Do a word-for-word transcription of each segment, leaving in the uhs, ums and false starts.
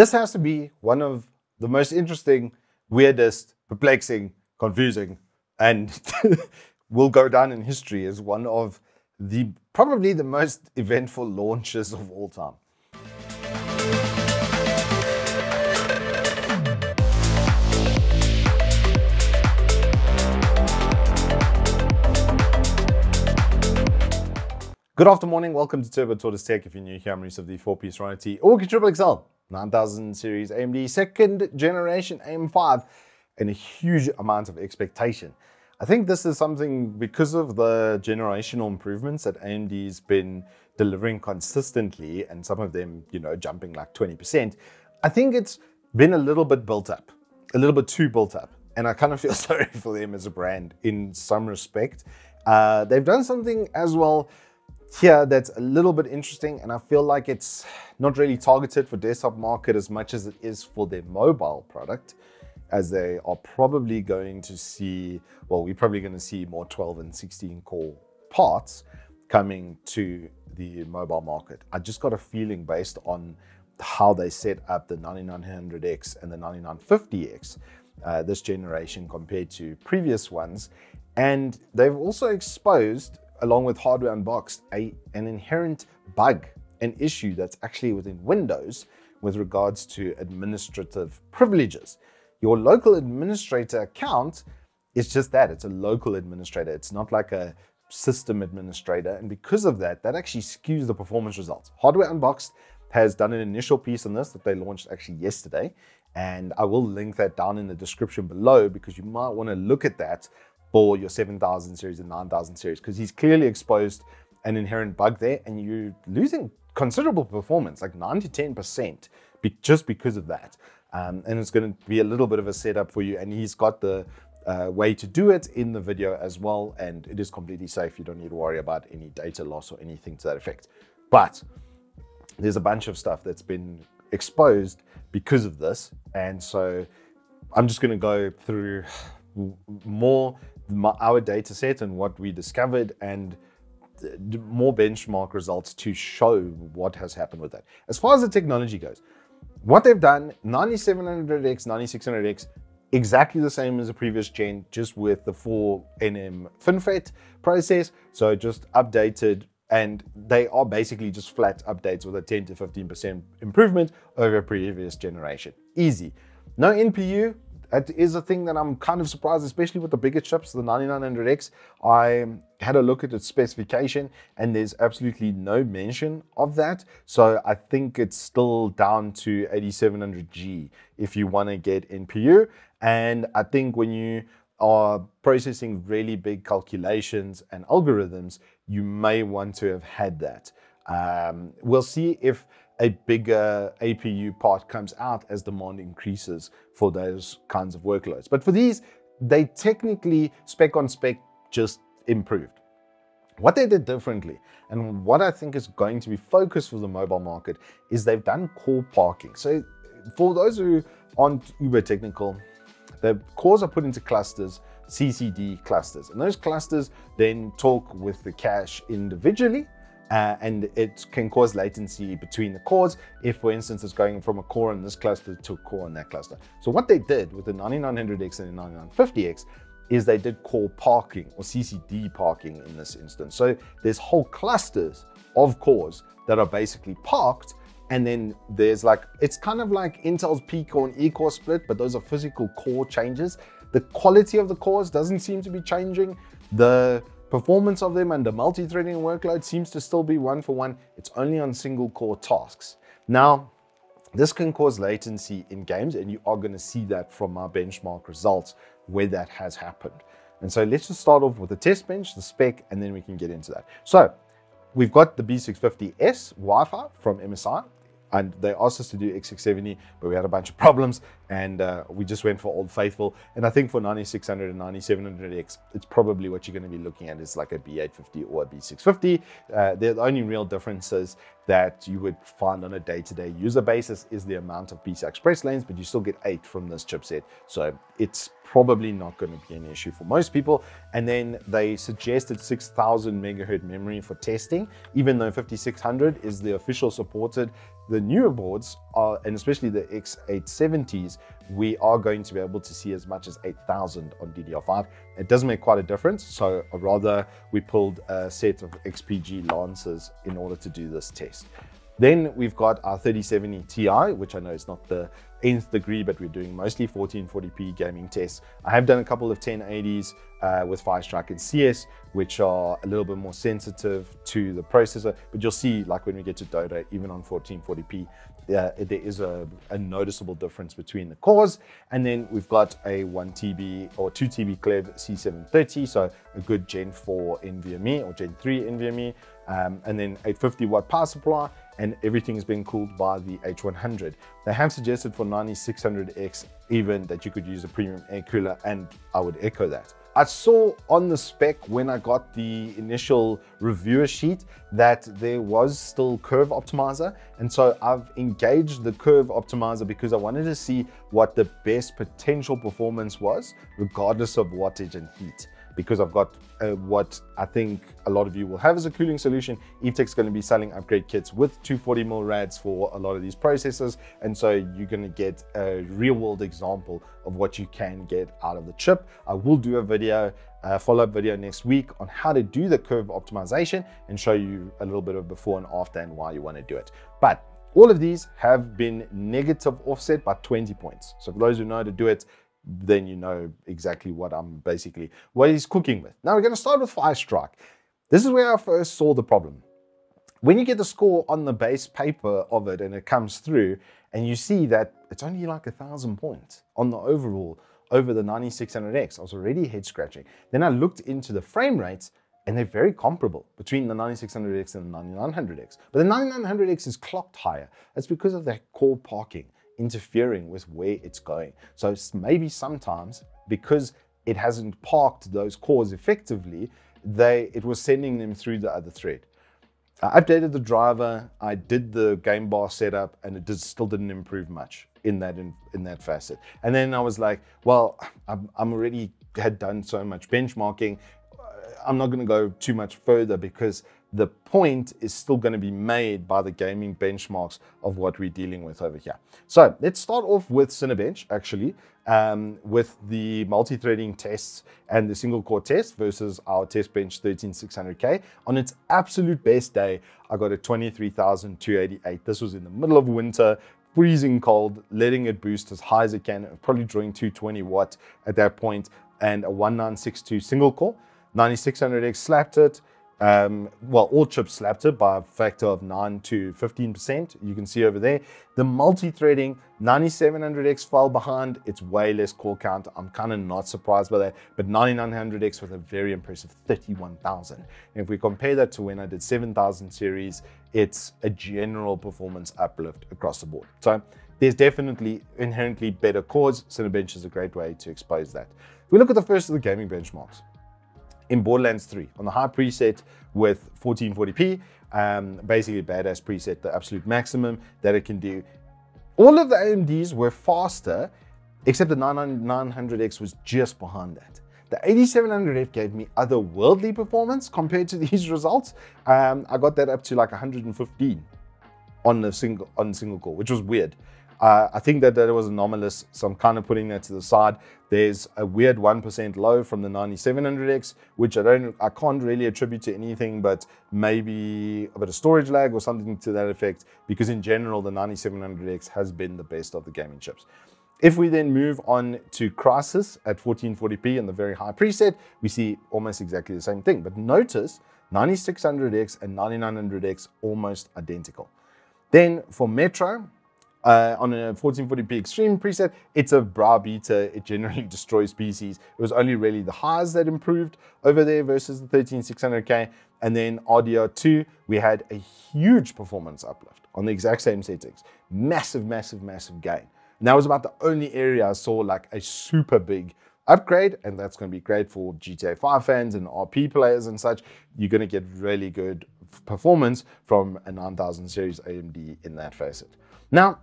This has to be one of the most interesting, weirdest, perplexing, confusing, and will go down in history as one of the probably the most eventful launches of all time. Good afternoon, welcome to Turbo Tortoise Tech. If you're new here, I'm Reese of the Four Piece Riotty Orky Triple X L nine thousand series A M D second generation A M five, and a huge amount of expectation. I think this is something because of the generational improvements that A M D's been delivering consistently, and some of them, you know, jumping like twenty percent. I think it's been a little bit built up, a little bit too built up, and I kind of feel sorry for them as a brand in some respect. Uh, they've done something as well here that's a little bit interesting, and I feel like it's not really targeted for desktop market as much as it is for their mobile product, as they are probably going to see, well, we're probably going to see more twelve and sixteen core parts coming to the mobile market. I just got a feeling based on how they set up the ninety-nine hundred X and the ninety-nine fifty X uh, this generation compared to previous ones. And they've also exposed, along with Hardware Unboxed, a, an inherent bug, an issue that's actually within Windows with regards to administrative privileges. Your local administrator account is just that, it's a local administrator. It's not like a system administrator. And because of that, that actually skews the performance results. Hardware Unboxed has done an initial piece on this that they launched actually yesterday. And I will link that down in the description below, because you might wanna look at that for your seven thousand series and nine thousand series, because he's clearly exposed an inherent bug there, and you're losing considerable performance, like nine to ten percent, be just because of that. Um, and it's going to be a little bit of a setup for you, and he's got the uh, way to do it in the video as well, and it is completely safe. You don't need to worry about any data loss or anything to that effect. But there's a bunch of stuff that's been exposed because of this, and so I'm just going to go through more our data set and what we discovered, and more benchmark results to show what has happened with that. As far as the technology goes, what they've done, ninety-seven hundred X, ninety-six hundred X, exactly the same as the previous gen, just with the four nanometer FinFET process. So just updated, and they are basically just flat updates with a ten to fifteen percent improvement over previous generation. Easy. No N P U. That is a thing that I'm kind of surprised, especially with the bigger chips, the ninety-nine hundred X. I had a look at its specification, and there's absolutely no mention of that. So I think it's still down to eighty-seven hundred G if you want to get N P U. And I think when you are processing really big calculations and algorithms, you may want to have had that. Um, we'll see if a bigger A P U part comes out as demand increases for those kinds of workloads. But for these, they technically spec on spec just improved. What they did differently, and what I think is going to be focused for the mobile market, is they've done core parking. So for those who aren't uber technical, the cores are put into clusters, C C D clusters, and those clusters then talk with the cache individually. Uh, and it can cause latency between the cores if, for instance, it's going from a core in this cluster to a core in that cluster. So what they did with the ninety-nine hundred X and the ninety-nine fifty X is they did core parking, or C C D parking in this instance. So there's whole clusters of cores that are basically parked, and then there's like, it's kind of like Intel's P-core and E-core split, but those are physical core changes. The quality of the cores doesn't seem to be changing. The performance of them under multi-threading workload seems to still be one for one. It's only on single core tasks. Now, this can cause latency in games, and you are going to see that from our benchmark results where that has happened. And so let's just start off with the test bench, the spec, and then we can get into that. So we've got the B six fifty S Wi-Fi from M S I, and they asked us to do X six seventy, but we had a bunch of problems, and uh, we just went for Old Faithful. And I think for ninety-six hundred and ninety-seven hundred X, it's probably what you're going to be looking at is like a B eight fifty or a B six fifty. Uh, they're the only real differences that you would find on a day-to-day user basis is the amount of P C I Express lanes, but you still get eight from this chipset. So it's probably not going to be an issue for most people. And then they suggested six thousand megahertz memory for testing, even though fifty-six hundred is the official supported The newer boards are, and especially the X eight seventies, we are going to be able to see as much as eight thousand on D D R five. It does make quite a difference, so rather we pulled a set of X P G Lancers in order to do this test. Then we've got our thirty seventy T I, which I know is not the nth degree, but we're doing mostly fourteen forty p gaming tests. I have done a couple of ten eighties uh, with Firestrike and C S, which are a little bit more sensitive to the processor, but you'll see, like when we get to Dota, even on fourteen forty p, uh, there is a, a noticeable difference between the cores. And then we've got a one T B or two T B Klevv C seven thirty, so a good Gen four NVMe or Gen three NVMe, um, and then eight fifty watt power supply, and everything's been cooled by the H one hundred. They have suggested for ninety-six hundred X even that you could use a premium air cooler, and I would echo that. I saw on the spec when I got the initial reviewer sheet that there was still curve optimizer, and so I've engaged the curve optimizer because I wanted to see what the best potential performance was, regardless of wattage and heat. Because I've got uh, what I think a lot of you will have as a cooling solution. Evetech's going to be selling upgrade kits with two forty millimeter rads for a lot of these processors, and so you're going to get a real-world example of what you can get out of the chip. I will do a video, a follow-up video next week on how to do the curve optimization and show you a little bit of before and after and why you want to do it. But all of these have been negative offset by twenty points. So for those who know how to do it, then you know exactly what I'm basically, what he's cooking with. Now we're going to start with Firestrike. This is where I first saw the problem. When you get the score on the base paper of it and it comes through, and you see that it's only like a thousand points on the overall over the ninety-six hundred X, I was already head scratching. Then I looked into the frame rates, and they're very comparable between the ninety-six hundred X and the ninety-nine hundred X. But the ninety-nine hundred X is clocked higher. That's because of that core parking interfering with where it's going. So maybe sometimes because it hasn't parked those cores effectively, they it was sending them through the other thread. I updated the driver, I did the game bar setup, and it did, still didn't improve much in that in, in that facet. And then I was like, well, I'm, I'm already had done so much benchmarking, I'm not going to go too much further because the point is still going to be made by the gaming benchmarks of what we're dealing with over here. So let's start off with Cinebench, actually, um, with the multi-threading tests and the single core test versus our test bench thirteen six hundred K. On its absolute best day, I got a twenty-three thousand two hundred eighty-eight. This was in the middle of winter, freezing cold, letting it boost as high as it can, probably drawing two twenty watt at that point, and a one nine six two single core. ninety-six hundred X slapped it. Um, well, all chips slapped it by a factor of nine to fifteen percent. You can see over there, the multi-threading ninety-seven hundred X fell behind. It's way less core count. I'm kind of not surprised by that, but ninety-nine hundred X with a very impressive thirty-one thousand. And if we compare that to when I did seven thousand series, it's a general performance uplift across the board. So there's definitely inherently better cores. Cinebench is a great way to expose that. If we look at the first of the gaming benchmarks, in Borderlands three, on the high preset with fourteen forty p, um, basically badass preset, the absolute maximum that it can do. All of the A M Ds were faster, except the ninety-nine hundred X was just behind that. The eighty-seven hundred F gave me otherworldly performance compared to these results. Um, I got that up to like one hundred fifteen on the single on single core, which was weird. Uh, I think that that was anomalous, so I'm kind of putting that to the side. There's a weird one percent low from the ninety-seven hundred X, which I don't, I can't really attribute to anything, but maybe a bit of storage lag or something to that effect, because in general, the ninety-seven hundred X has been the best of the gaming chips. If we then move on to Crisis at fourteen forty p and the very high preset, we see almost exactly the same thing, but notice ninety-six hundred X and ninety-nine hundred X almost identical. Then for Metro, Uh, on a fourteen forty p extreme preset, it's a brow beater. It generally destroys P Cs. It was only really the highs that improved over there versus the thirteen six hundred K. And then R D R two, we had a huge performance uplift on the exact same settings. Massive, massive, massive gain. And that was about the only area I saw like a super big upgrade, and that's going to be great for G T A five fans and R P players and such. You're going to get really good performance from a nine thousand series A M D in that facet. Now,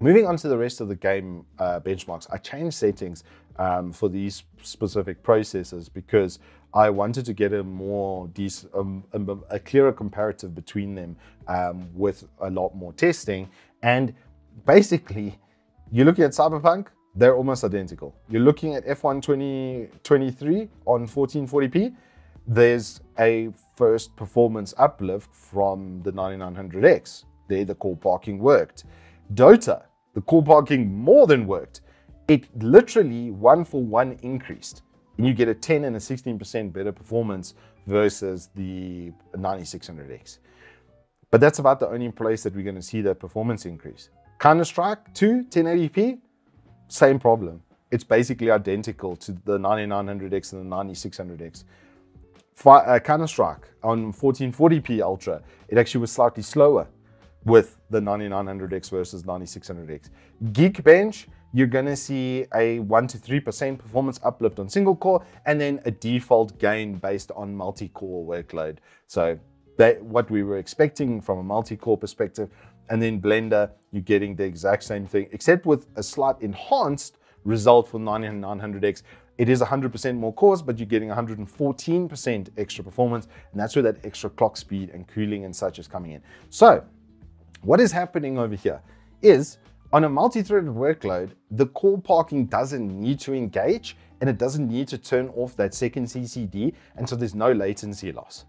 moving on to the rest of the game uh, benchmarks, I changed settings um, for these specific processors because I wanted to get a more decent, um, a, a clearer comparative between them um, with a lot more testing. And basically, you're looking at Cyberpunk, they're almost identical. You're looking at F one twenty twenty-three on fourteen forty p, there's a first performance uplift from the ninety-nine hundred X. There, the core parking worked. Dota, the core parking more than worked. It literally one for one increased. And you get a ten and a sixteen percent better performance versus the ninety-six hundred X. But that's about the only place that we're going to see that performance increase. Counter-Strike two, ten eighty p, same problem. It's basically identical to the ninety-nine hundred X and the ninety-six hundred X. Uh, Counter-Strike on fourteen forty p Ultra, it actually was slightly slower with the ninety-nine hundred X versus ninety-six hundred X. Geekbench, you're going to see a one to three percent performance uplift on single core and then a default gain based on multi-core workload. So that what we were expecting from a multi-core perspective. And then Blender, you're getting the exact same thing, except with a slight enhanced result for ninety-nine hundred X. It is one hundred percent more cores, but you're getting one hundred fourteen percent extra performance. And that's where that extra clock speed and cooling and such is coming in. So what is happening over here is, on a multi-threaded workload, the core parking doesn't need to engage and it doesn't need to turn off that second C C D, and so there's no latency loss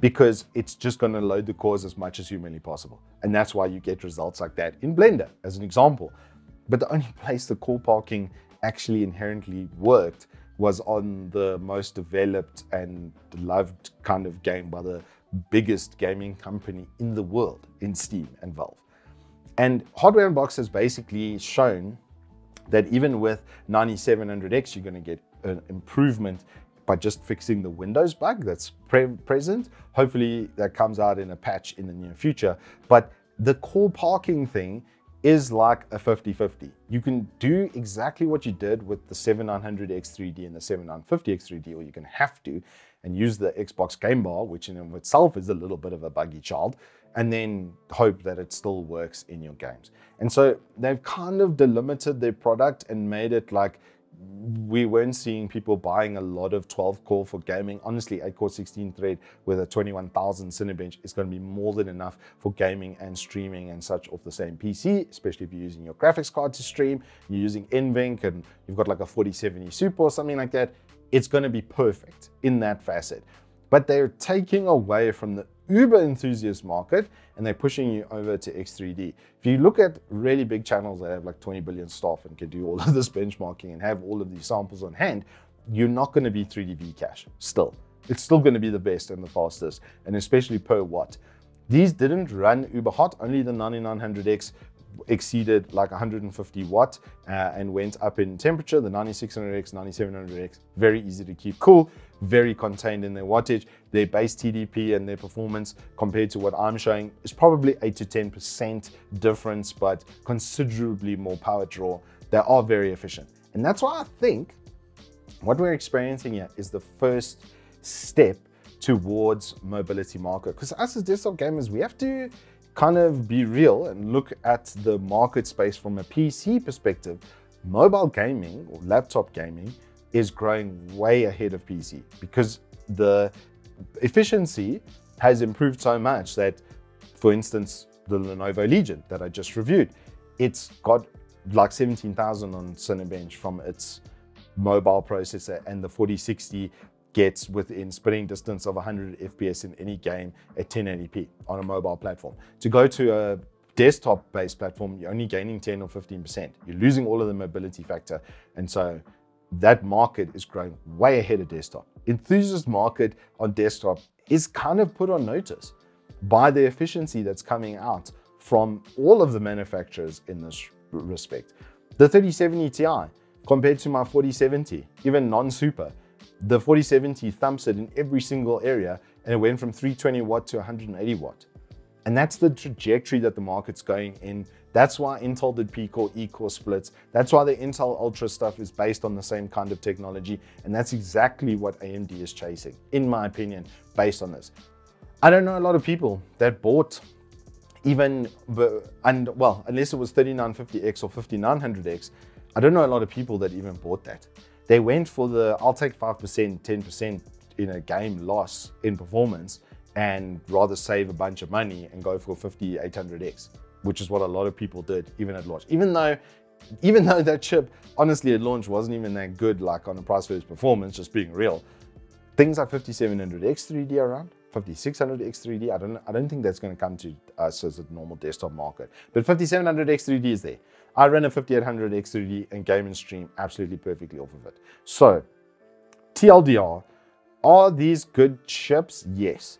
because it's just going to load the cores as much as humanly possible. And that's why you get results like that in Blender, as an example. But the only place the core parking actually inherently worked was on the most developed and loved kind of game by the biggest gaming company in the world, in Steam and Valve. And Hardware Unboxed has basically shown that even with ninety-seven hundred X, you're going to get an improvement by just fixing the Windows bug that's pre present. Hopefully that comes out in a patch in the near future. But the core parking thing is like a fifty fifty. You can do exactly what you did with the seventy-nine hundred X three D and the seventy-nine fifty X three D, or you're going to have to, and use the Xbox Game Bar, which in and of itself is a little bit of a buggy child, and then hope that it still works in your games. And so they've kind of delimited their product and made it like we weren't seeing people buying a lot of twelve core for gaming. Honestly, eight core sixteen thread with a twenty-one thousand Cinebench is going to be more than enough for gaming and streaming and such off the same P C, especially if you're using your graphics card to stream, you're using NVENC, and you've got like a forty seventy Super or something like that. It's going to be perfect in that facet. But they're taking away from the uber enthusiast market and they're pushing you over to X three D. If you look at really big channels that have like twenty billion staff and can do all of this benchmarking and have all of these samples on hand, you're not going to be three D Vcache still. It's still going to be the best and the fastest, and especially per watt. These didn't run uber hot. Only the ninety-nine hundred X exceeded like one hundred fifty watt uh, and went up in temperature. The ninety-six hundred X, ninety-seven hundred X, very easy to keep cool, very contained in their wattage. Their base T D P and their performance compared to what I'm showing is probably eight to ten percent difference, but considerably more power draw. They are very efficient. And that's why I think what we're experiencing here is the first step towards mobility market. Because us as desktop gamers, we have to kind of be real and look at the market space from a P C perspective. Mobile gaming or laptop gaming is growing way ahead of P C because the efficiency has improved so much that, for instance, the Lenovo Legion that I just reviewed, it's got like seventeen thousand on Cinebench from its mobile processor, and the forty sixty gets within spitting distance of one hundred F P S in any game at ten eighty p on a mobile platform. To go to a desktop-based platform, you're only gaining ten or fifteen percent. You're losing all of the mobility factor. And so that market is growing way ahead of desktop. Enthusiast market on desktop is kind of put on notice by the efficiency that's coming out from all of the manufacturers in this respect. The thirty seventy Ti compared to my forty seventy, even non-super, the forty seventy thumps it in every single area, and it went from three hundred twenty watt to one hundred eighty watt. And that's the trajectory that the market's going in. That's why Intel did P-core, E-core splits. That's why the Intel Ultra stuff is based on the same kind of technology. And that's exactly what A M D is chasing, in my opinion, based on this. I don't know a lot of people that bought even, and well, unless it was thirty-nine fifty X or fifty-nine hundred X, I don't know a lot of people that even bought that. They went for the, I'll take five percent, ten percent in a game loss in performance and rather save a bunch of money and go for fifty eight hundred X, which is what a lot of people did even at launch. Even though, even though that chip, honestly, at launch wasn't even that good, like on a price versus performance, just being real. Things like fifty seven hundred X three D around, fifty six hundred X three D, I don't, I don't think that's gonna come to us as a normal desktop market. But fifty seven hundred X three D is there. I ran a fifty eight hundred X three D and game and stream absolutely perfectly off of it. So, T L D R, are these good chips? Yes.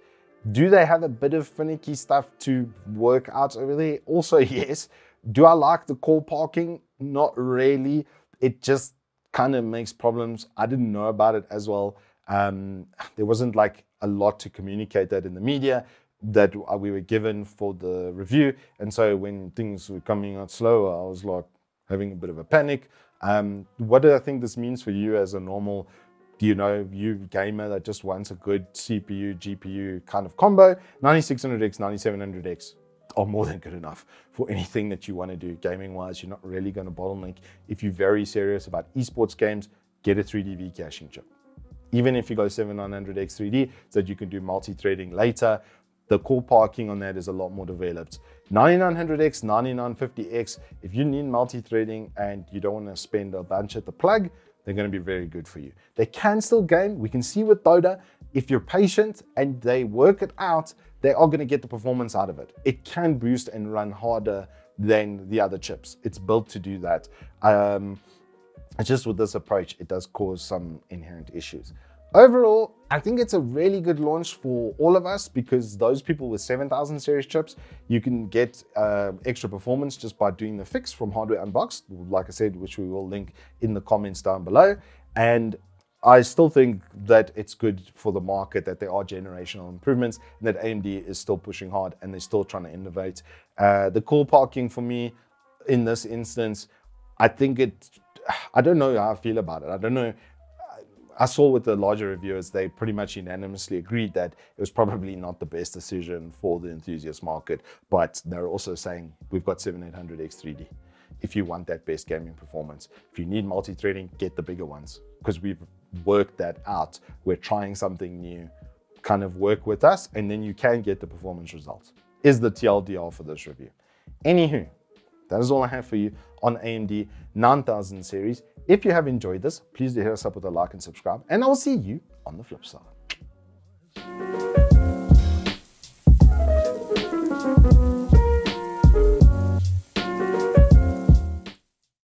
Do they have a bit of finicky stuff to work out over there? Also, yes. Do I like the core parking? Not really. It just kind of makes problems. I didn't know about it as well. Um, there wasn't like a lot to communicate that in the media that we were given for the review. And so when things were coming out slower, I was like having a bit of a panic. Um, what do I think this means for you as a normal, you know, you gamer that just wants a good C P U, G P U kind of combo? ninety six hundred X, ninety seven hundred X are more than good enough for anything that you want to do gaming wise. You're not really going to bottleneck. If you're very serious about esports games, get a three D V caching chip. Even if you go seventy nine hundred X three D, so that you can do multi-threading later, the core parking on that is a lot more developed. ninety nine hundred X, ninety nine fifty X, if you need multi-threading and you don't want to spend a bunch at the plug, they're going to be very good for you. They can still game. We can see with Dota, if you're patient and they work it out, they are going to get the performance out of it. It can boost and run harder than the other chips. It's built to do that. Um, It's just with this approach, it does cause some inherent issues. Overall, I think it's a really good launch for all of us, because those people with seven thousand series chips, you can get uh, extra performance just by doing the fix from Hardware Unboxed, like I said, which we will link in the comments down below. And I still think that it's good for the market that there are generational improvements and that A M D is still pushing hard and they're still trying to innovate. Uh, the core parking for me in this instance, I think it. I don't know how I feel about it. I don't know. I saw with the larger reviewers, they pretty much unanimously agreed that it was probably not the best decision for the enthusiast market, but they're also saying we've got seventy eight hundred X three D. If you want that best gaming performance, if you need multi-threading, get the bigger ones, because we've worked that out. We're trying something new, kind of work with us, and then you can get the performance results. Is the T L D R for this review. Anywho, that is all I have for you on A M D nine thousand series. If you have enjoyed this, please do hit us up with a like and subscribe, and I'll see you on the flip side.